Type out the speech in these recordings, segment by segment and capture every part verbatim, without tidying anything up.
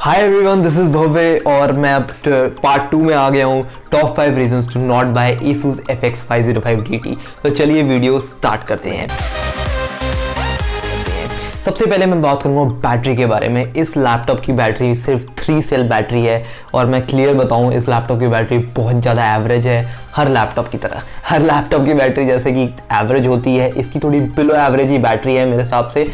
Hi everyone, this is Bhuve और मैं अब पार्ट टू में आ गया हूँ top five reasons to not buy Asus F X five zero five D T. तो चलिए वीडियो स्टार्ट करते हैं। सबसे पहले मैं बात करूँगा बैटरी के बारे में। इस लैपटॉप की बैटरी सिर्फ थ्री सेल बैटरी है और मैं क्लियर बताऊँ, इस लैपटॉप की बैटरी बहुत ज़्यादा एवरेज है। हर लैपटॉप की तरह हर लैपटॉप की बैटरी जैसे कि एवरेज होती है, इसकी थोड़ी बिलो एवरेज ही बैटरी है मेरे हिसाब से,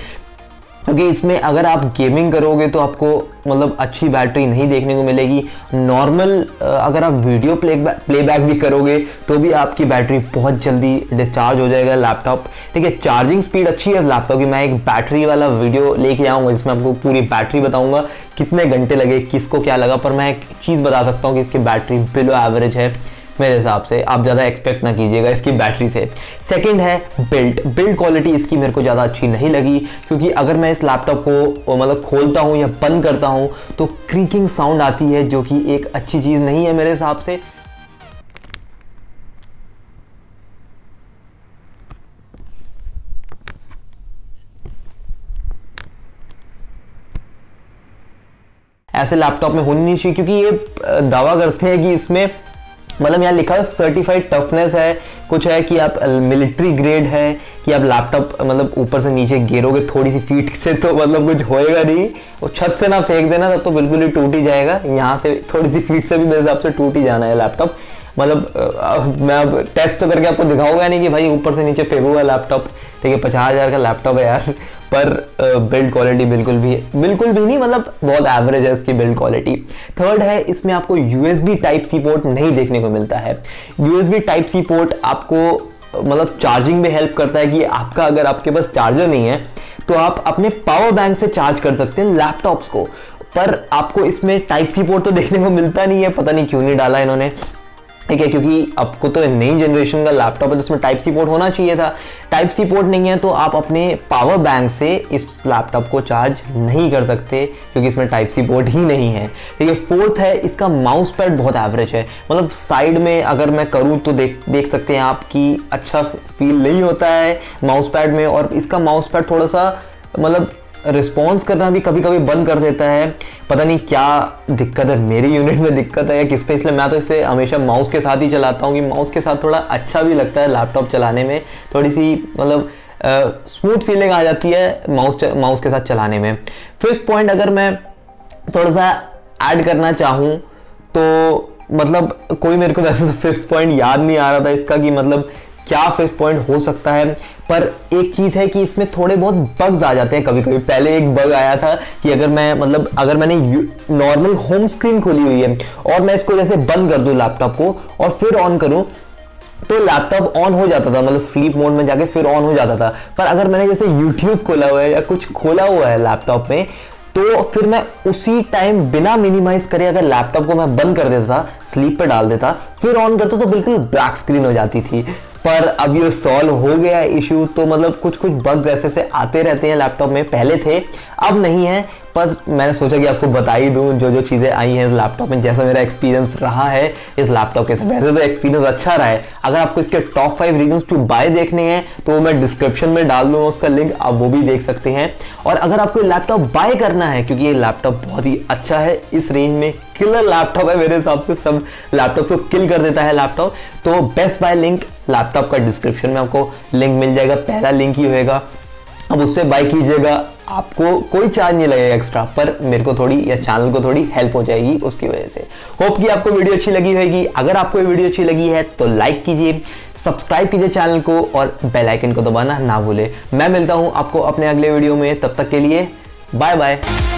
क्योंकि इसमें अगर आप गेमिंग करोगे तो आपको मतलब अच्छी बैटरी नहीं देखने को मिलेगी। नॉर्मल अगर आप वीडियो प्ले प्लेबैक भी करोगे तो भी आपकी बैटरी बहुत जल्दी डिस्चार्ज हो जाएगा लैपटॉप, ठीक है। चार्जिंग स्पीड अच्छी है इस लैपटॉप की। मैं एक बैटरी वाला वीडियो लेके आऊँगा जिसमें आपको पूरी बैटरी बताऊँगा कितने घंटे लगे, किसको क्या लगा, पर मैं एक चीज़ बता सकता हूँ कि इसकी बैटरी बिलो एवरेज है मेरे हिसाब से। आप ज़्यादा एक्सपेक्ट ना कीजिएगा इसकी बैटरी से। सेकंड है बिल्ड बिल्ड क्वालिटी। इसकी मेरे को ज़्यादा अच्छी नहीं लगी, क्योंकि अगर मैं इस लैपटॉप को मतलब खोलता हूँ या बंद करता हूँ तो क्रीकिंग साउंड आती है, जो कि एक अच्छी चीज़ नहीं है मेरे हिसाब से। ऐसे लैपटॉप में होनी नहीं चाहिए, क्योंकि ये दावा करते हैं कि इसमें मतलब यहाँ लिखा है सर्टिफाइड टफनेस है, कुछ है कि आप मिलिट्री ग्रेड है, कि आप लैपटॉप मतलब ऊपर से नीचे गिरोगे थोड़ी सी फीट से तो मतलब कुछ होएगा नहीं, और छत से ना फेंक देना तब तो बिल्कुल ही टूट ही जाएगा। यहाँ से थोड़ी सी फीट से भी मेरे हिसाब से टूट ही जाना है लैपटॉप। मतलब मैं अब टेस्ट तो करके आपको दिखाऊंगा नहीं कि भाई ऊपर से नीचे फेंकूंगा लैपटॉप, ठीक है। पचास हज़ार का लैपटॉप है यार, पर बिल्ड क्वालिटी बिल्कुल भी बिल्कुल भी नहीं, मतलब बहुत एवरेज है इसकी बिल्ड क्वालिटी। थर्ड है, इसमें आपको यूएसबी टाइप सी पोर्ट नहीं देखने को मिलता है। यूएसबी टाइप सी पोर्ट आपको मतलब चार्जिंग में हेल्प करता है कि आपका अगर आपके पास चार्जर नहीं है तो आप अपने पावर बैंक से चार्ज कर सकते हैं लैपटॉप्स को, पर आपको इसमें टाइप सी पोर्ट तो देखने को मिलता नहीं है। पता नहीं क्यों नहीं डाला इन्होंने, ठीक है, क्योंकि आपको तो नई जनरेशन का लैपटॉप है तो उसमें टाइप सी पोर्ट होना चाहिए था। टाइप सी पोर्ट नहीं है तो आप अपने पावर बैंक से इस लैपटॉप को चार्ज नहीं कर सकते, क्योंकि इसमें टाइप सी पोर्ट ही नहीं है, ठीक है। फोर्थ है, इसका माउस पैड बहुत एवरेज है। मतलब साइड में अगर मैं करूँ तो देख देख सकते हैं आप कि अच्छा फील नहीं होता है माउस पैड में, और इसका माउस पैड थोड़ा सा मतलब रिस्पॉन्स करना भी कभी कभी बंद कर देता है। पता नहीं क्या दिक्कत है, मेरी यूनिट में दिक्कत है या किस पे, इसलिए मैं तो इसे हमेशा माउस के साथ ही चलाता हूँ कि माउस के साथ थोड़ा अच्छा भी लगता है लैपटॉप चलाने में, थोड़ी सी मतलब स्मूथ फीलिंग आ जाती है माउस माउस के साथ चलाने में। फिफ्थ पॉइंट अगर मैं थोड़ा सा ऐड करना चाहूँ तो मतलब कोई मेरे को वैसे तो फिफ्थ पॉइंट याद नहीं आ रहा था इसका कि मतलब क्या फिफ्थ पॉइंट हो सकता है, पर एक चीज़ है कि इसमें थोड़े बहुत बग्स आ जाते हैं कभी कभी। पहले एक बग आया था कि अगर मैं मतलब अगर मैंने नॉर्मल होम स्क्रीन खोली हुई है और मैं इसको जैसे बंद कर दूं लैपटॉप को और फिर ऑन करूं तो लैपटॉप ऑन हो जाता था, मतलब स्लीप मोड में जाके फिर ऑन हो जाता था। पर अगर मैंने जैसे यूट्यूब खोला हुआ है या कुछ खोला हुआ है लैपटॉप में तो फिर मैं उसी टाइम बिना मिनिमाइज करे अगर लैपटॉप को मैं बंद कर देता था, स्लीप पर डाल देता, फिर ऑन करता तो बिल्कुल ब्लैक स्क्रीन हो जाती थी। पर अब ये सॉल्व हो गया इशू। तो मतलब कुछ कुछ बग्स ऐसे से आते रहते हैं लैपटॉप में, पहले थे अब नहीं है, बस मैंने सोचा कि आपको बता ही दूँ जो जो चीज़ें आई हैं इस लैपटॉप में, जैसा मेरा एक्सपीरियंस रहा है इस लैपटॉप के साथ। वैसे तो एक्सपीरियंस अच्छा रहा है। अगर आपको इसके top five reasons to buy देखने हैं तो मैं डिस्क्रिप्शन में डाल दूँगा उसका लिंक, आप वो भी देख सकते हैं। और अगर आपको लैपटॉप बाय करना है, क्योंकि ये लैपटॉप बहुत ही अच्छा है, इस रेंज में किलर लैपटॉप है मेरे हिसाब से, सब लैपटॉप को किल कर देता है लैपटॉप, तो बेस्ट बाय लिंक लैपटॉप का डिस्क्रिप्शन में आपको लिंक मिल जाएगा, पहला लिंक ही होएगा। अब उससे बाय कीजिएगा, आपको कोई चार्ज नहीं लगेगा एक्स्ट्रा, पर मेरे को थोड़ी या चैनल को थोड़ी हेल्प हो जाएगी उसकी वजह से। होप कि आपको वीडियो अच्छी लगी होगी। अगर आपको वीडियो अच्छी लगी है तो लाइक कीजिए, सब्सक्राइब कीजिए चैनल को और बेल आइकन को दबाना ना भूले। मैं मिलता हूँ आपको अपने अगले वीडियो में, तब तक के लिए बाय बाय।